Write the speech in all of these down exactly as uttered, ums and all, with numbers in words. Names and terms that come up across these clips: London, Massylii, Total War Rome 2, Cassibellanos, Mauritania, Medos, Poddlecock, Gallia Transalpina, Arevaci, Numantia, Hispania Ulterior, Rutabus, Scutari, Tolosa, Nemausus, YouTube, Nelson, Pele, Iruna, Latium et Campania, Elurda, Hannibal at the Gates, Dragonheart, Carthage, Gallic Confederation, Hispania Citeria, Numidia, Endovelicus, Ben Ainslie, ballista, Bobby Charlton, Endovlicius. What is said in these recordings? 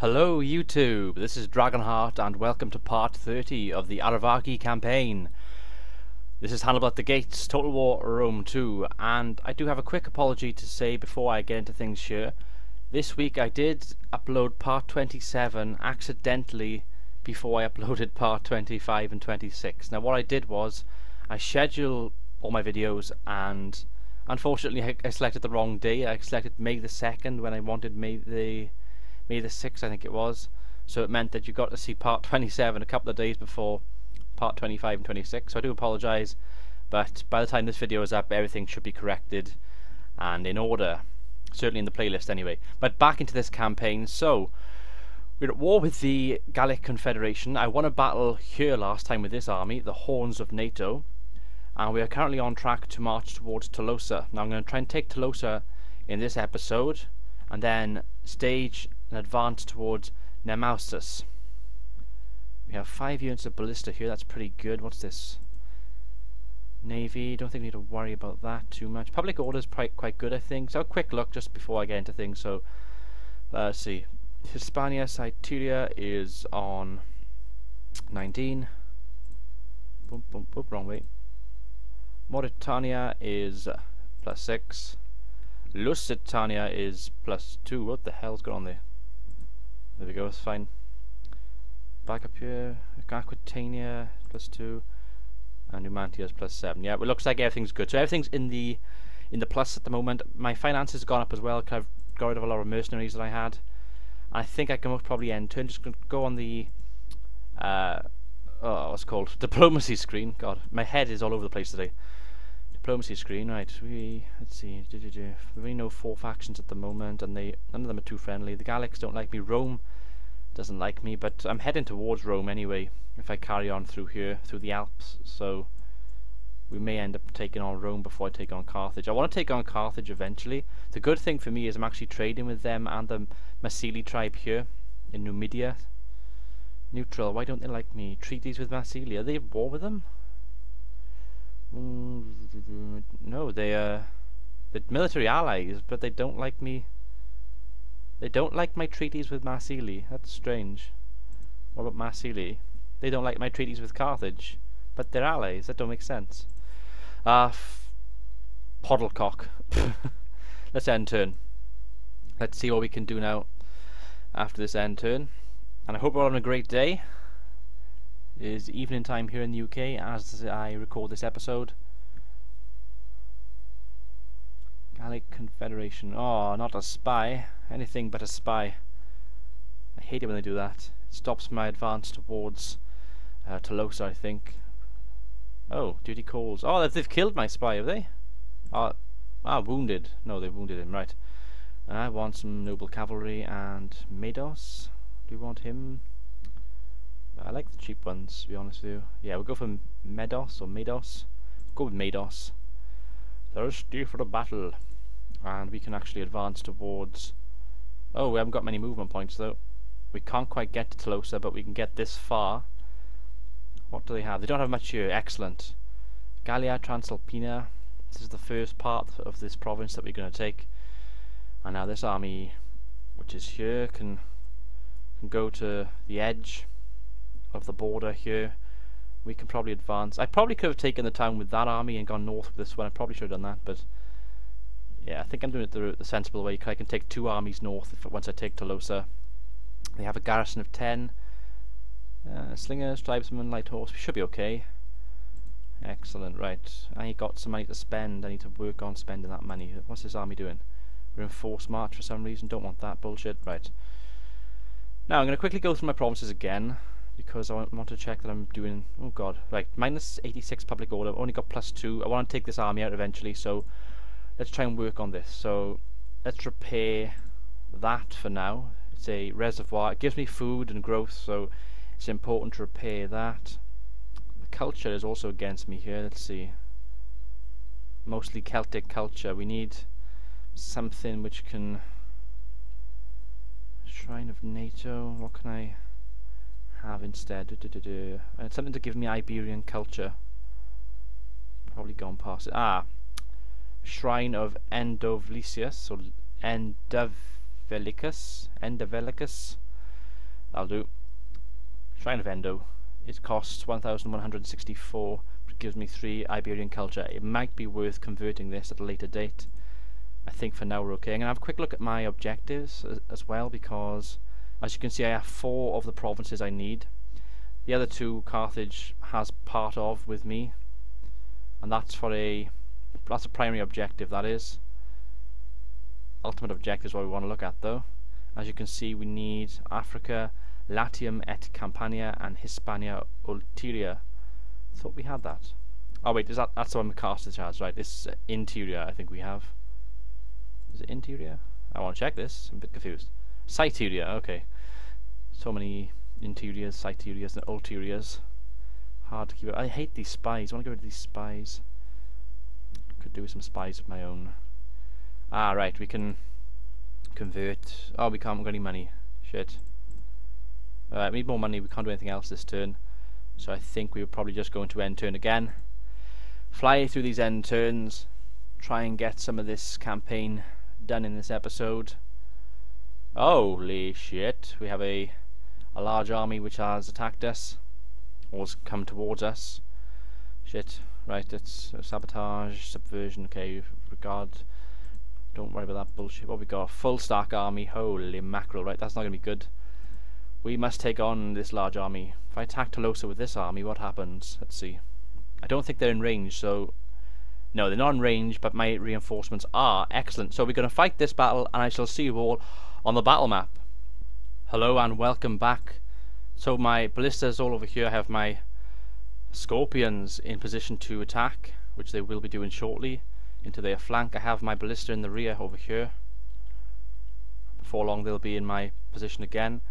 Hello YouTube, this is Dragonheart and welcome to part thirty of the Arevaci campaign. This is Hannibal at the Gates, Total War Rome two, and I do have a quick apology to say before I get into things here. This week I did upload part twenty-seven accidentally before I uploaded part twenty-five and twenty-six. Now what I did was, I scheduled all my videos and unfortunately I selected the wrong day. I selected May the second when I wanted May the... May the sixth I think it was, so it meant that you got to see part twenty-seven a couple of days before part twenty-five and twenty-six, so I do apologise, but by the time this video is up everything should be corrected and in order, certainly in the playlist anyway. But back into this campaign, so we're at war with the Gallic Confederation. I won a battle here last time with this army, the Horns of NATO, and we are currently on track to march towards Tolosa. Now I'm going to try and take Tolosa in this episode and then stage and advance towards Nemausus. We have five units of ballista here, that's pretty good. What's this? Navy, don't think we need to worry about that too much. Public order is quite good I think, so a quick look just before I get into things. So, uh, let's see, Hispania Citeria is on nineteen, boom, boom, boom, wrong way. Mauritania is plus six. Lusitania is plus two. What the hell's going on there? There we go, it's fine. Back up here, Aquitania plus two, and Numantia is plus seven. Yeah, it looks like everything's good. So everything's in the in the plus at the moment. My finances have gone up as well because I've got rid of a lot of mercenaries that I had. I think I can most probably end turn. Just gonna go on the uh, oh, what's it called, diplomacy screen. God, my head is all over the place today. Diplomacy screen, right? We let's see. Do, do, do. We only know four factions at the moment, and they none of them are too friendly. The Gallics don't like me. Rome doesn't like me, but I'm heading towards Rome anyway. If I carry on through here, through the Alps, so we may end up taking on Rome before I take on Carthage. I want to take on Carthage eventually. The good thing for me is I'm actually trading with them and the Marsili tribe here in Numidia. Neutral. Why don't they like me? Treaties with Massylii. Are they at war with them? No, they are uh, the military allies, but they don't like me. They don't like my treaties with Marsili. That's strange. What about Marsili? They don't like my treaties with Carthage, but they're allies. That don't make sense. Ah, uh, Poddlecock. Let's end turn. Let's see what we can do now after this end turn. And I hope we're all on a great day. It is evening time here in the U K as I record this episode. Gallic Confederation. Oh, not a spy. Anything but a spy. I hate it when they do that. It stops my advance towards uh, Tolosa, I think. Oh, duty calls. Oh, they've killed my spy, have they? Ah, ah, wounded. No, they've wounded him, right. I want some noble cavalry and Medos. Do you want him? I like the cheap ones, to be honest with you. Yeah, we'll go for Medos or Medos. Go with Medos. Thirsty for the battle. And we can actually advance towards... Oh, we haven't got many movement points though. We can't quite get to Tolosa, but we can get this far. What do they have? They don't have much here. Excellent. Gallia Transalpina. This is the first part of this province that we're going to take. And now this army, which is here, can, can go to the edge of the border here. We can probably advance. I probably could have taken the town with that army and gone north with this one. I probably should have done that, but yeah, I think I'm doing it the, the sensible way. I can take two armies north if, once I take Tolosa. They have a garrison of ten. Uh, slingers, tribesmen, light horse. We should be okay. Excellent, right. I got some money to spend. I need to work on spending that money. What's this army doing? We're in forced march for some reason. Don't want that bullshit. Right. Now I'm going to quickly go through my provinces again, because I want to check that I'm doing... Oh god, right, minus eighty-six public order, I've only got plus two. I want to take this army out eventually, so let's try and work on this. So let's repair that for now. It's a reservoir, it gives me food and growth, so it's important to repair that. The culture is also against me here. Let's see, mostly Celtic culture. We need something which can... Shrine of NATO, what can I... have instead? Du, du, du, du. Uh, something to give me Iberian culture. Probably gone past it. Ah, Shrine of Endovlicius or Endovelicus. Endovelicus. That'll do. Shrine of Endo. It costs one thousand one hundred sixty-four, which gives me three Iberian culture. It might be worth converting this at a later date. I think for now we're okay. I'm going to have a quick look at my objectives as, as well, because as you can see I have four of the provinces I need. The other two Carthage has part of with me, and that's for a that's a primary objective, that is. Ultimate objective is what we want to look at though. As you can see, we need Africa, Latium et Campania, and Hispania Ulterior. Thought we had that. Oh wait, is that that's the one with Carthage has, right? This uh, Interior I think we have. Is it Interior? I want to check this. I'm a bit confused. Citeria, okay. So many interiors, Citerias, and ulteriors. Hard to keep it. I hate these spies. I want to get rid of these spies. Could do with some spies of my own. Ah, right. We can convert. Oh, we can't. We've got any money. Shit. Alright, we need more money. We can't do anything else this turn. So I think we were probably just going to end turn again. Fly through these end turns. Try and get some of this campaign done in this episode. Holy shit, we have a a large army which has attacked us, or has come towards us. Shit, right, it's uh, sabotage, subversion, okay, regard, don't worry about that bullshit. What we got? A full stack army, holy mackerel, right, that's not going to be good. We must take on this large army. If I attack Tolosa with this army, what happens? Let's see. I don't think they're in range, so... No, they're not in range, but my reinforcements are excellent. So we're going to fight this battle, and I shall see you all on the battle map. Hello and welcome back. So my ballistas all over here have my scorpions in position to attack, which they will be doing shortly. Into their flank, I have my ballista in the rear over here. Before long, they'll be in my position again.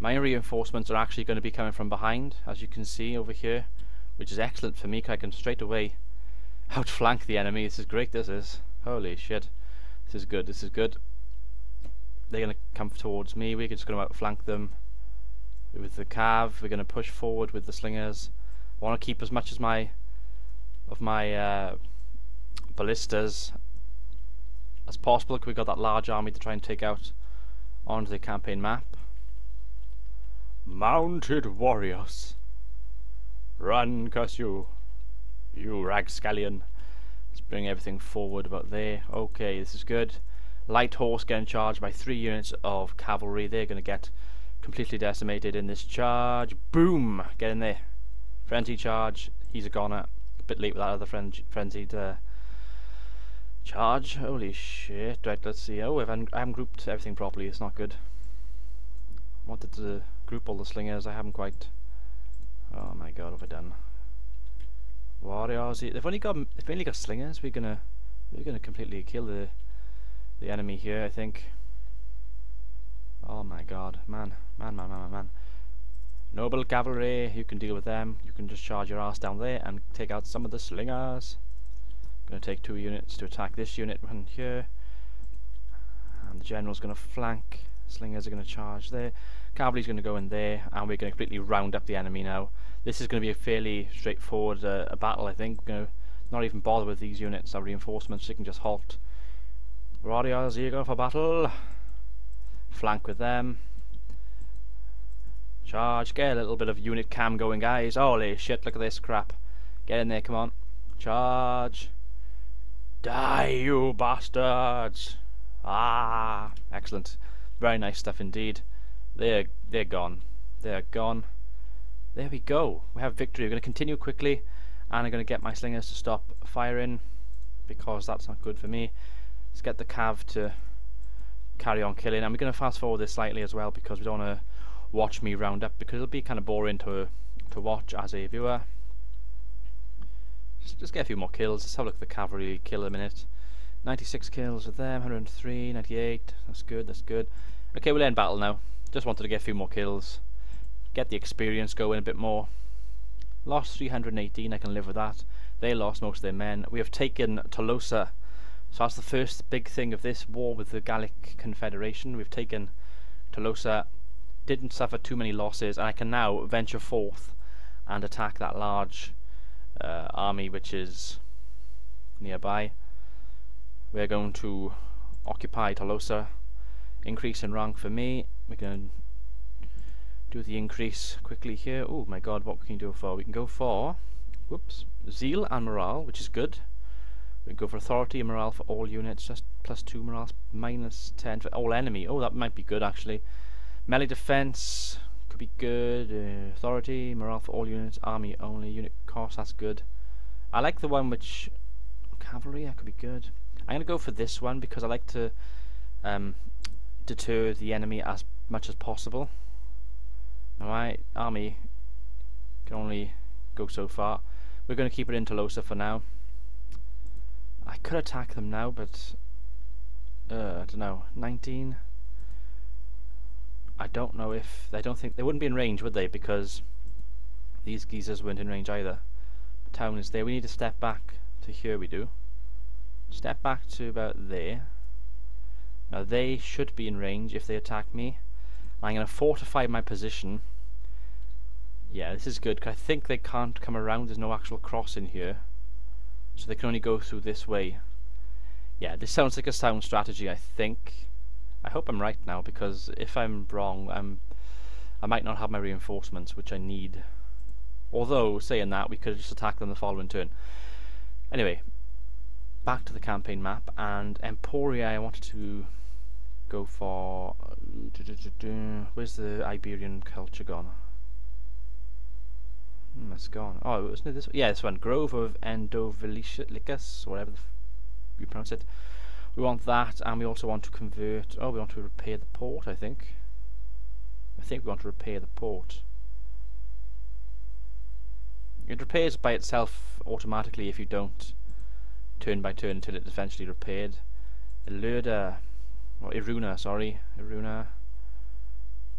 My reinforcements are actually going to be coming from behind, as you can see over here, which is excellent for me, because I can straight away outflank the enemy. This is great, this is. Holy shit. This is good, this is good. They're going to come towards me. We're just going to outflank them with the cav. We're going to push forward with the slingers. I want to keep as much as my of my uh, ballistas as possible, because we've got that large army to try and take out onto the campaign map. Mounted warriors, run, curse you. You rag scallion. Let's bring everything forward about there. Okay, this is good. Light horse getting charged by three units of cavalry. They're going to get completely decimated in this charge. Boom! Get in there. Frenzy charge. He's a goner. A bit late with that other fren frenzied uh, charge. Holy shit. Right, let's see. Oh, I've un I haven't grouped everything properly. It's not good. I wanted to group all the slingers. I haven't quite... Oh my god, what have I done? Warriors, they've only got they've only got slingers. We're gonna we're gonna completely kill the the enemy here, I think. Oh my god, man, man, man, man, man. Noble cavalry, you can deal with them. You can just charge your ass down there and take out some of the slingers. I'm gonna take two units to attack this unit right here, and the general's gonna flank. Slingers are gonna charge there. Cavalry's gonna go in there, and we're gonna completely round up the enemy now. This is going to be a fairly straightforward uh, a battle, I think. We're going to not even bother with these units, our reinforcements, they can just halt. Warriors, here you go for battle. Flank with them. Charge, get a little bit of unit cam going, guys. Holy shit, look at this crap. Get in there, come on. Charge. Die, you bastards. Ah, excellent. Very nice stuff indeed. They're, they're gone. They're gone. There we go. We have victory. We're going to continue quickly, and I'm going to get my slingers to stop firing, because that's not good for me. Let's get the cav to carry on killing, and we're going to fast forward this slightly as well, because we don't want to watch me round up, because it'll be kind of boring to to watch as a viewer. Just, just get a few more kills. Let's have a look at the cavalry kill in a minute. ninety-six kills with them, one hundred three, ninety-eight. That's good, that's good. Okay, we'll end battle now. Just wanted to get a few more kills. Get the experience going a bit more. Lost three hundred eighteen, I can live with that. They lost most of their men. We have taken Tolosa. So that's the first big thing of this war with the Gallic Confederation. We've taken Tolosa, didn't suffer too many losses, and I can now venture forth and attack that large uh, army which is nearby. We're going to occupy Tolosa. Increase in rank for me. We're going to do the increase quickly here. Oh my god, what we can do for? We can go for, whoops, zeal and morale, which is good. We can go for authority and morale for all units, just plus two morale, minus ten for all enemy. Oh, that might be good actually. Melee defense could be good. Uh, authority, morale for all units, army only, unit cost, that's good. I like the one which, cavalry, that could be good. I'm going to go for this one because I like to um, deter the enemy as much as possible. Now my army can only go so far. We're going to keep it in Tolosa for now. I could attack them now, but uh, I don't know. nineteen. I don't know if they don't think they wouldn't be in range, would they? Because these geezers weren't in range either. The town is there. We need to step back to here. We do step back to about there. Now they should be in range if they attack me. I'm going to fortify my position. Yeah, this is good, because I think they can't come around. There's no actual cross in here, so they can only go through this way. Yeah, this sounds like a sound strategy, I think. I hope I'm right now, because if I'm wrong, I'm, I might not have my reinforcements, which I need. Although, saying that, we could just attack them the following turn. Anyway, back to the campaign map, and Emporia I wanted to go for... Where's the Iberian culture gone? Mm, it's gone. Oh, wasn't it this one? Yeah, this one. Grove of Endovelicus, whatever the f you pronounce it. We want that, and we also want to convert... Oh, we want to repair the port, I think. I think we want to repair the port. It repairs by itself automatically if you don't turn by turn until it's eventually repaired. Elurda... Well, Iruna, sorry, Iruna.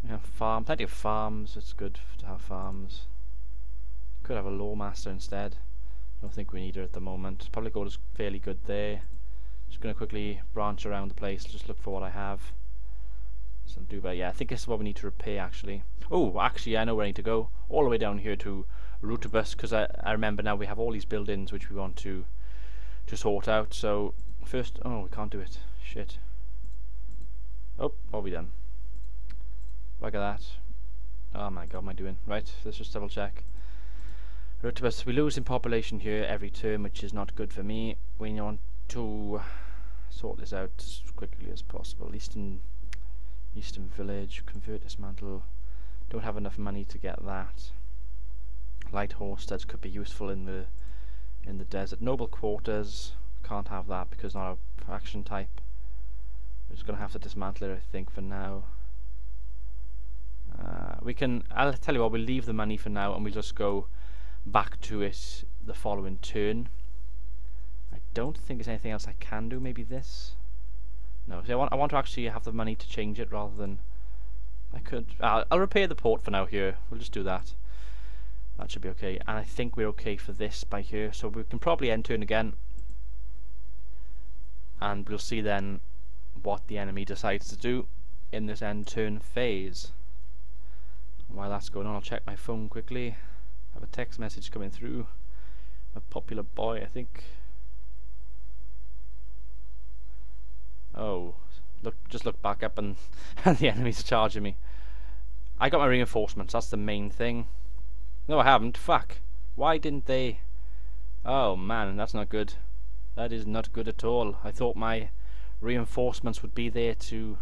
We have farm, plenty of farms. It's good to have farms. Could have a lawmaster instead. I don't think we need her at the moment. Public order's fairly good there. Just going to quickly branch around the place, just look for what I have. Some Dubai, yeah, I think this is what we need to repair actually. Oh, actually, I know where I need to go. All the way down here to Rutabus, because I, I remember now we have all these buildings which we want to, to sort out. So, first, oh, we can't do it. Shit. Oh, what have we done? Look at that. Oh my god, what am I doing? Right, let's just double check. Rutabus, we lose in population here every turn, which is not good for me. We want to sort this out as quickly as possible. Eastern, Eastern Village, convert, dismantle. Don't have enough money to get that. Light homesteads could be useful in the in the desert. Noble quarters, can't have that because not a faction type. We're just going to have to dismantle it, I think, for now. Uh, we can... I'll tell you what, we'll leave the money for now and we'll just go back to it the following turn. I don't think there's anything else I can do. Maybe this? No, see, I want, I want to actually have the money to change it rather than... I could... Uh, I'll repair the port for now here. We'll just do that. That should be okay. And I think we're okay for this by here. So we can probably end turn again. And we'll see then what the enemy decides to do in this end turn phase. While that's going on, I'll check my phone quickly. I have a text message coming through. A popular boy, I think. Oh, look! Just look back up, and the enemy's charging me. I got my reinforcements. That's the main thing. No, I haven't. Fuck! Why didn't they? Oh man, that's not good. That is not good at all. I thought my reinforcements would be there to...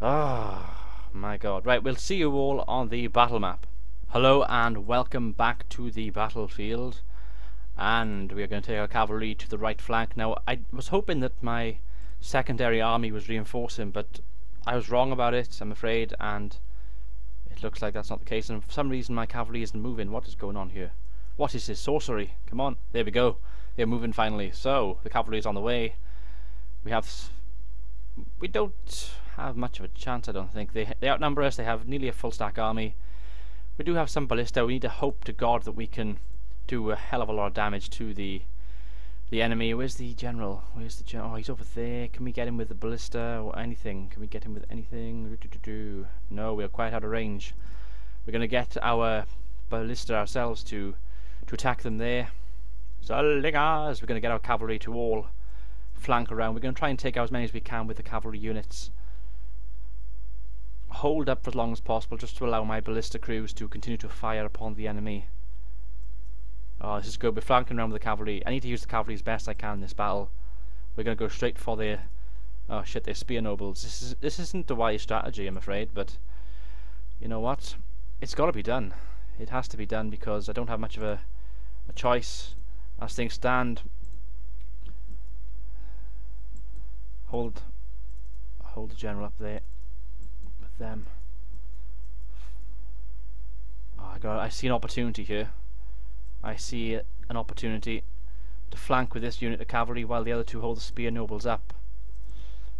Ah, oh, my god. Right, we'll see you all on the battle map. Hello and welcome back to the battlefield. And we are going to take our cavalry to the right flank. Now, I was hoping that my secondary army was reinforcing, but I was wrong about it, I'm afraid, and it looks like that's not the case. And for some reason, my cavalry isn't moving. What is going on here? What is this sorcery? Come on. There we go. They're moving finally. So, the cavalry is on the way. We have, we don't have much of a chance, I don't think. They they outnumber us. They have nearly a full stack army. We do have some ballista. We need to hope to God that we can do a hell of a lot of damage to the the enemy. Where's the general? Where's the general? Oh, he's over there. Can we get him with the ballista or anything? Can we get him with anything? No, we're quite out of range. We're gonna get our ballista ourselves to to attack them there. Zalingars! We're gonna get our cavalry to all flank around. We're going to try and take out as many as we can with the cavalry units. hold up for as long as possible just to allow my ballista crews to continue to fire upon the enemy. Oh, this is good. We're flanking around with the cavalry. I need to use the cavalry as best I can in this battle. We're going to go straight for their... oh shit, their spear nobles. This, is, this isn't a wise strategy, I'm afraid, but... you know what? It's got to be done. It has to be done because I don't have much of a, a choice as things stand. Hold... hold the general up there. With them. Oh god, I see an opportunity here. I see an opportunity to flank with this unit of cavalry while the other two hold the spear nobles up.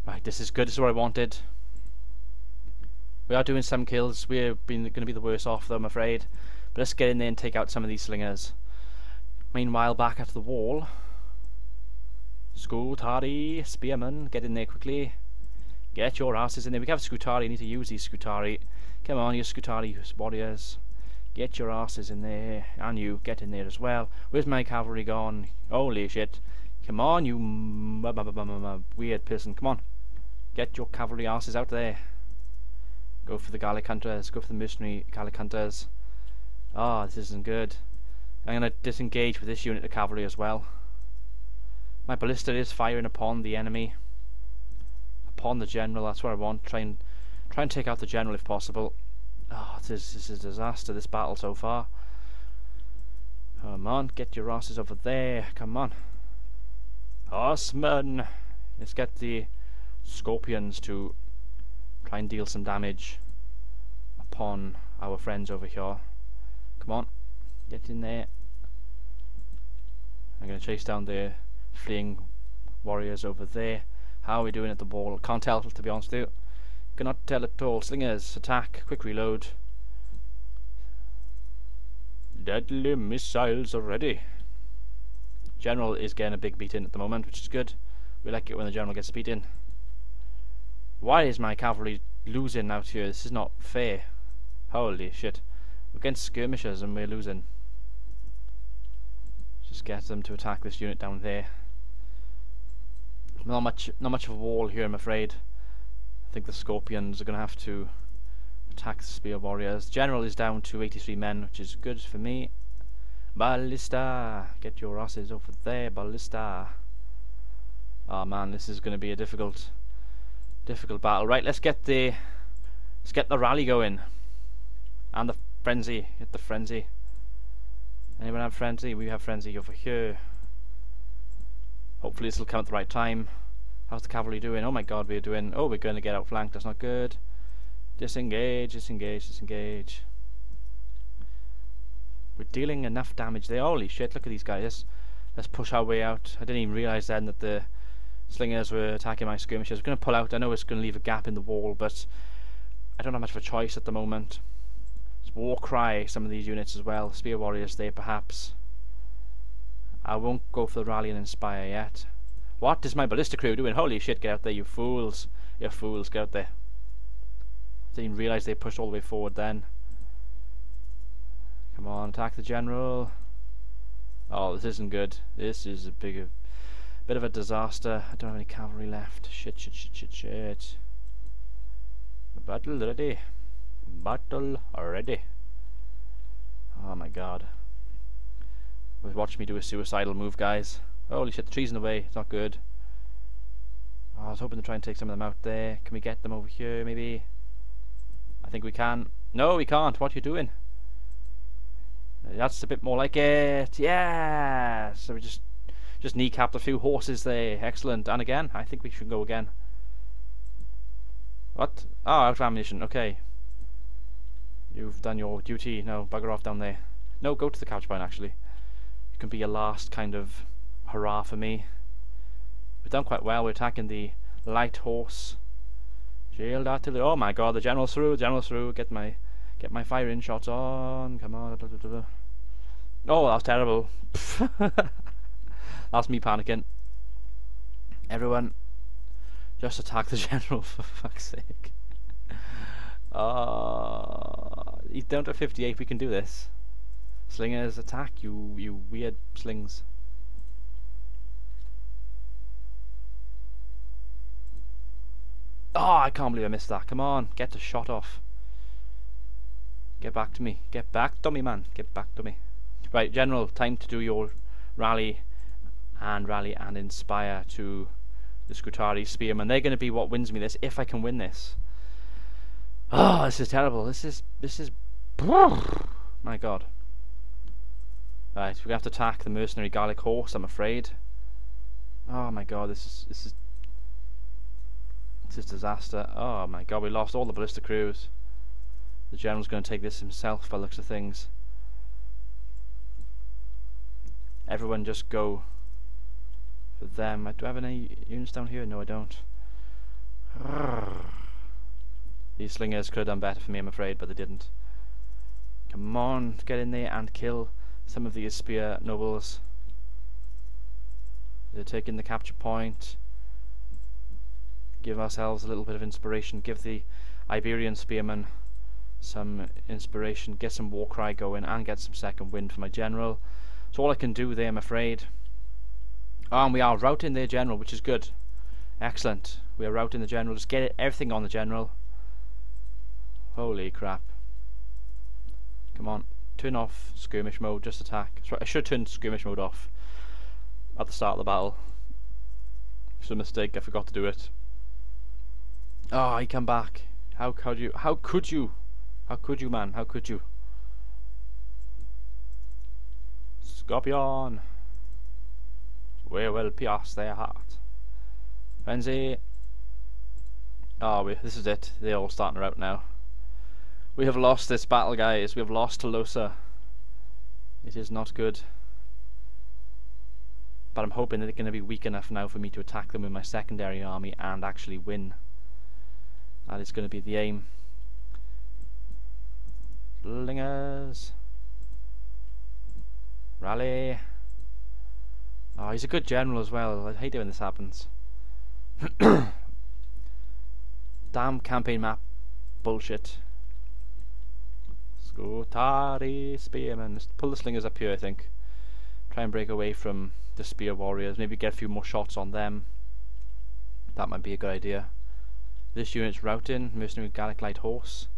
Right, this is good, this is what I wanted. We are doing some kills, we're going to be the worst off though, I'm afraid. But let's get in there and take out some of these slingers. Meanwhile, back at the wall. Scutari, spearmen, get in there quickly. Get your asses in there. We have Scutari, we need to use these Scutari. Come on, you Scutari warriors. Get your asses in there, and you get in there as well. Where's my cavalry gone? Holy shit. Come on, you weird person. Come on. Get your cavalry asses out there. Go for the Gallic hunters. Go for the missionary Gallic hunters. Ah, oh, this isn't good. I'm going to disengage with this unit of cavalry as well. My ballista is firing upon the enemy. Upon the general, that's what I want. Try and, try and take out the general if possible. Oh, this, this is a disaster, this battle so far. Come on, get your asses over there. Come on. Horsemen! Let's get the scorpions to try and deal some damage upon our friends over here. Come on, get in there. I'm going to chase down the fleeing warriors over there. How are we doing at the wall? Can't tell, to be honest with you. Cannot tell at all. Slingers, attack, quick reload. Deadly missiles are ready. General is getting a big beat in at the moment, which is good. We like it when the general gets beat in. Why is my cavalry losing out here? This is not fair. Holy shit. We're against skirmishers and we're losing. Just get them to attack this unit down there. Not much, not much of a wall here, I'm afraid. I think the Scorpions are going to have to attack the Spear Warriors. The General is down to eighty-three men, which is good for me. Ballista! Get your asses over there, Ballista! Oh man, this is going to be a difficult, difficult battle. Right, let's get the, let's get the rally going. And the frenzy, get the frenzy. Anyone have frenzy? We have frenzy over here. Hopefully this will come at the right time. How's the cavalry doing? Oh my god, we're doing... oh, we're going to get outflanked. That's not good. Disengage, disengage, disengage. We're dealing enough damage there. Holy shit, look at these guys. Let's, let's push our way out. I didn't even realise then that the slingers were attacking my skirmishers. We're going to pull out. I know it's going to leave a gap in the wall, but I don't have much of a choice at the moment. It's war cry, some of these units as well. Spear warriors there, perhaps. I won't go for the rally and inspire yet. What is my ballista crew doing? Holy shit, get out there, you fools. You fools, get out there. I didn't even realise they pushed all the way forward then. Come on, attack the general. Oh, this isn't good. This is a big, a bit of a disaster. I don't have any cavalry left. Shit, shit, shit, shit, shit. Battle ready. Battle ready. Oh my god. Watch me do a suicidal move, guys. Holy shit, the trees in the way, it's not good. Oh, I was hoping to try and take some of them out there. Can we get them over here, maybe? I think we can. No, we can't. What are you doing? That's a bit more like it. Yeah! So we just just kneecapped a few horses there. Excellent. And again, I think we should go again. What? Oh, out of ammunition. Okay. You've done your duty. No, bugger off down there. No, go to the couch barn, actually. It can be your last kind of... hurrah for me. We've done quite well. We're attacking the light horse. Shield artillery. Oh my god, the general's through, general's through. Get my get my firing shots on. Come on. Oh, that was terrible. That's me panicking. Everyone, just attack the general for fuck's sake. Uh, he's down to fifty-eight. We can do this. Slingers, attack, you, you weird slings. Oh, I can't believe I missed that. Come on, get the shot off. Get back to me. Get back to me, man. Get back to me. Right, General, time to do your rally and rally and inspire to the Scutari Spearmen. They're going to be what wins me this, if I can win this. Oh, this is terrible. This is... This is... My God. Right, we're going to have to attack the mercenary Gallic horse, I'm afraid. Oh, my God, this is... This is... This is disaster. Oh, my God, we lost all the ballista crews. The General's going to take this himself by the looks of things. Everyone just go for them. I do I have any units down here? No, I don't. These slingers could have done better for me, I'm afraid, but they didn't. Come on, get in there and kill some of these spear nobles. They're taking the capture point. Give ourselves a little bit of inspiration. Give the Iberian spearmen some inspiration, get some war cry going, and get some second wind for my general. So all I can do there, I'm afraid. Oh, and we are routing their general, which is good. Excellent. We are routing the general. Just get it, everything on the general. Holy crap. Come on. Turn off skirmish mode. Just attack. Sorry, I should turn skirmish mode off at the start of the battle. It's a mistake. I forgot to do it. Oh, he come back. How could you? How could you? How could you, man? How could you? Scorpion! We will pierce their heart. Frenzy! Oh, we, this is it. They're all starting out now. We have lost this battle, guys. We have lost Tolosa. It is not good. But I'm hoping that they're going to be weak enough now for me to attack them with my secondary army and actually win. That is going to be the aim. Slingers. Rally. Oh, he's a good general as well. I hate it when this happens. Damn campaign map bullshit. Scutari spearmen. Let's pull the slingers up here, I think. Try and break away from the spear warriors. Maybe get a few more shots on them. That might be a good idea. This unit's routing, mercenary Gallic light horse.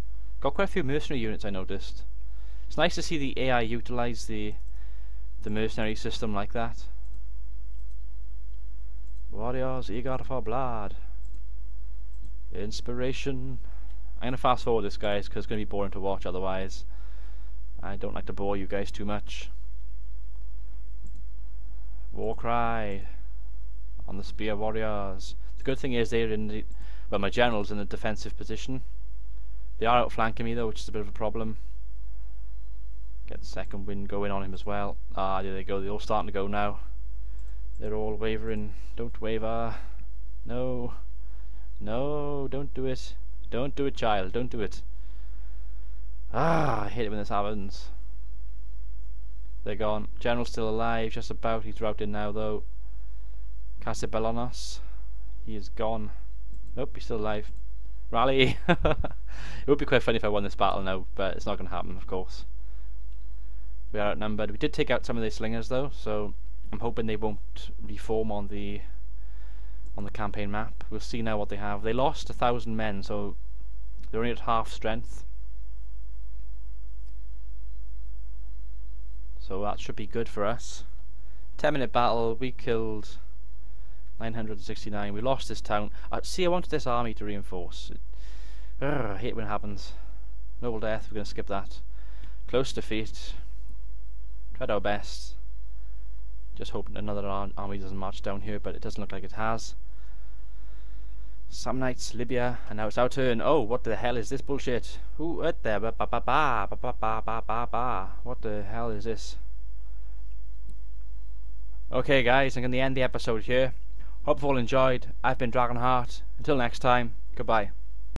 Got quite a few mercenary units, I noticed. It's nice to see the A I utilise the the mercenary system like that. Warriors eager for blood. Inspiration. I'm going to fast forward this, guys, because it's going to be boring to watch otherwise. I don't like to bore you guys too much. War cry on the spear warriors. The good thing is they're in the... Well, my general's in a defensive position. They are outflanking me though, which is a bit of a problem. Get second wind going on him as well. Ah, there they go. They're all starting to go now. They're all wavering. Don't waver. No. No, don't do it. Don't do it, child. Don't do it. Ah, I hate it when this happens. They're gone. General's still alive, just about. He's routed now though. Cassibellanos. He is gone. Nope, he's still alive. Rally! It would be quite funny if I won this battle now, but it's not going to happen, of course. We are outnumbered. We did take out some of these slingers though, so I'm hoping they won't reform on the on the campaign map. We'll see now what they have. They lost a thousand men, so they're only at half strength. So that should be good for us. ten minute battle. We killed nine hundred sixty-nine. We lost this town. Uh, see, I wanted this army to reinforce. Urgh, I hate when it happens. Noble death. We're going to skip that. Close defeat. Tried our best. Just hoping another ar army doesn't march down here, but it doesn't look like it has. Samnites, Libya, and now it's our turn. Oh, what the hell is this bullshit? Who at there? Ba ba ba ba ba ba ba ba ba. What the hell is this? Okay, guys, I'm going to end the episode here. Hope you've all enjoyed. I've been Dragonheart. Until next time, goodbye.